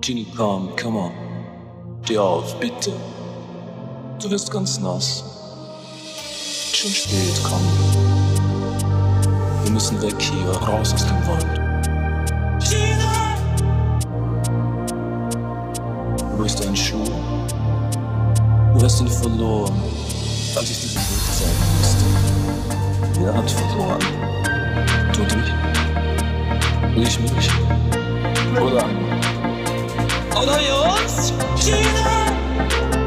Ginny Palm, komm on. Steh auf, bitte. Du wirst ganz nass. Schon spät, komm. Wir müssen weg hier, raus aus dem Wald. Wo ist dein Schuh? Du hast ihn verloren, als ich dir den Weg zeigen musste. Wer hat verloren? Du dich? Und ich mich? Oder? Oder Jungs? Tina!